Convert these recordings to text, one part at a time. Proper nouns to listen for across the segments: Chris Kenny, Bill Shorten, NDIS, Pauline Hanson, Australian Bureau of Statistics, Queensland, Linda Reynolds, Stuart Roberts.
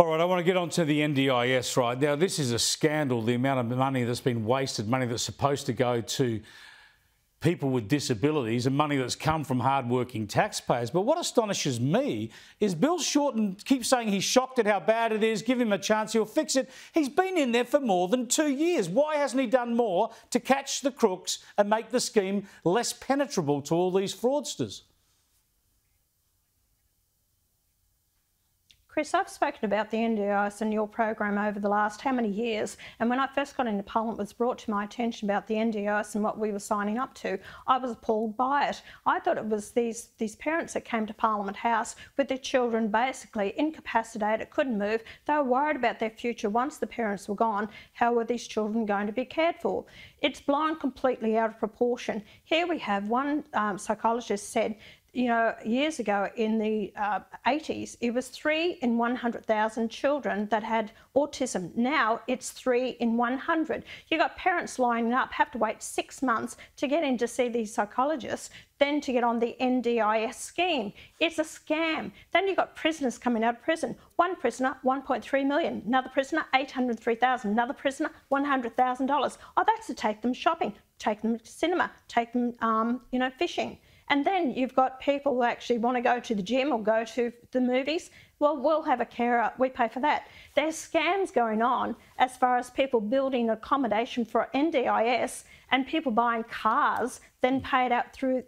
All right, I want to get on to the NDIS right now. This is a scandal, the amount of money that's been wasted, money that's supposed to go to people with disabilities and money that's come from hard-working taxpayers. But what astonishes me is Bill Shorten keeps saying he's shocked at how bad it is, give him a chance, he'll fix it. He's been in there for more than 2 years. Why hasn't he done more to catch the crooks and make the scheme less penetrable to all these fraudsters? Chris, I've spoken about the NDIS and your program over the last how many years, and when I first got into Parliament, it was brought to my attention about the NDIS and what we were signing up to. I was appalled by it. I thought it was these parents that came to Parliament House with their children basically incapacitated, couldn't move. They were worried about their future once the parents were gone. How were these children going to be cared for? It's blown completely out of proportion. Here we have one psychologist said, you know, years ago in the 80s, it was 3 in 100,000 children that had autism. Now it's 3 in 100. You've got parents lining up, have to wait 6 months to get in to see these psychologists, then to get on the NDIS scheme. It's a scam. Then you've got prisoners coming out of prison. One prisoner, 1.3 million. Another prisoner, 803,000. Another prisoner, $100,000. Oh, that's to take them shopping, take them to cinema, take them, you know, fishing. And then you've got people who actually want to go to the gym or go to the movies. Well, we'll have a carer, we pay for that. There's scams going on as far as people building accommodation for NDIS and people buying cars, then pay it off through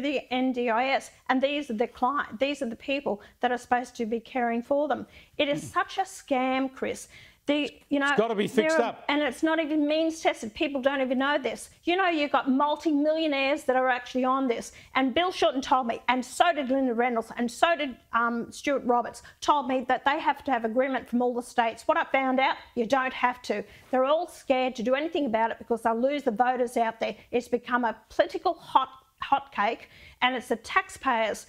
the NDIS. And these are the client, these are the people that are supposed to be caring for them. It is such a scam, Chris. You know, it's got to be fixed up. And it's not even means tested. People don't even know this. You know, you've got multi-millionaires that are actually on this. And Bill Shorten told me, and so did Linda Reynolds, and so did Stuart Roberts, told me that they have to have agreement from all the states. What I found out, you don't have to. They're all scared to do anything about it because they'll lose the voters out there. It's become a political hotcake, and it's the taxpayers.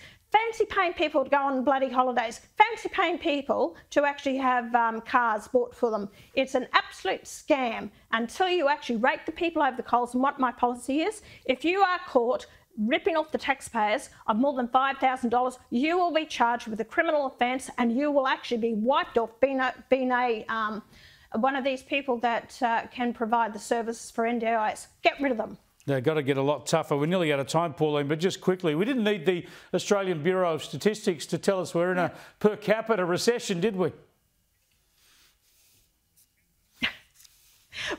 Fancy paying people to go on bloody holidays. Fancy paying people to actually have cars bought for them. It's an absolute scam until you actually rake the people over the coals. And what my policy is, if you are caught ripping off the taxpayers of more than $5,000, you will be charged with a criminal offence and you will actually be wiped off being one of these people that can provide the services for NDIS. Get rid of them. They've got to get a lot tougher. We're nearly out of time, Pauline, but just quickly, we didn't need the Australian Bureau of Statistics to tell us we're in a per capita recession, did we?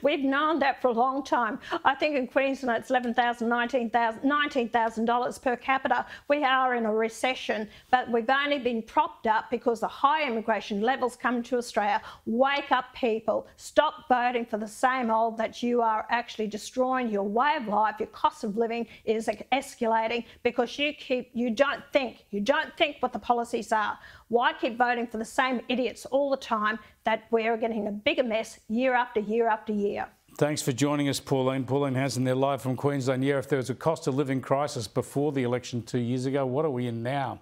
We've known that for a long time. I think in Queensland it's $11,000, $19,000 per capita. We are in a recession, but we've only been propped up because the high immigration levels come to Australia. Wake up, people. Stop voting for the same old that you are actually destroying your way of life. Your cost of living is escalating because you don't think what the policies are. Why keep voting for the same idiots all the time that we're getting a bigger mess year after year after year? Thanks for joining us, Pauline. Pauline Hanson there live from Queensland. Yeah, if there was a cost of living crisis before the election 2 years ago, what are we in now?